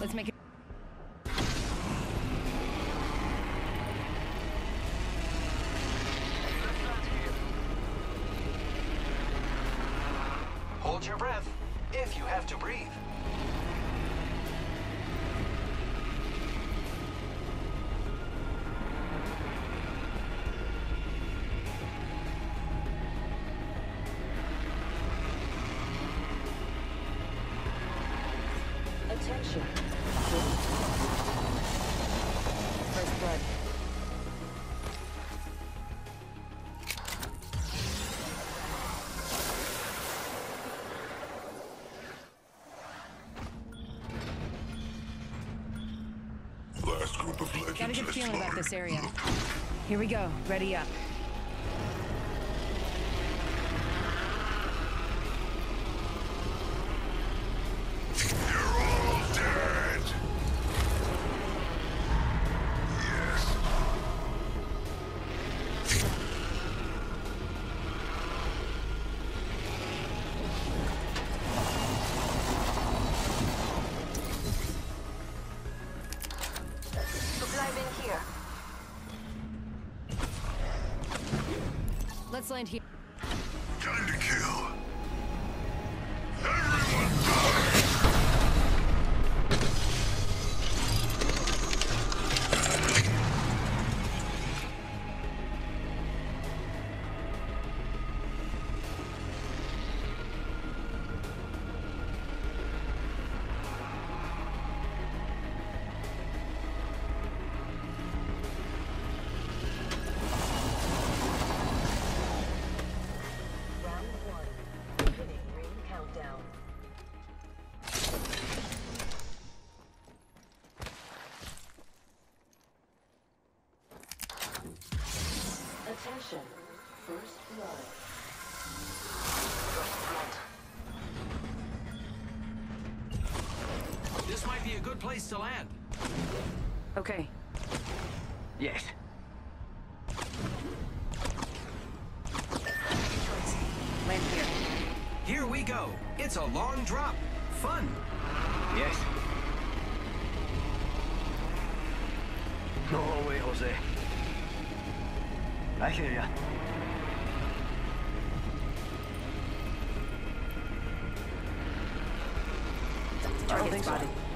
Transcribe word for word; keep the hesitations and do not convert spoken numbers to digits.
Let's make it. Hold your breath, if you have to breathe. Attention. First blood. Last group of legends. Got a good feeling about this area. Here we go. Ready up. Let's land here. Time to kill. Everyone die. Attention, first blood. First blood. This might be a good place to land. Okay. Yes. Land here. Here we go. It's a long drop. Fun. Yes. No way, Jose. I hear ya. Target spotted.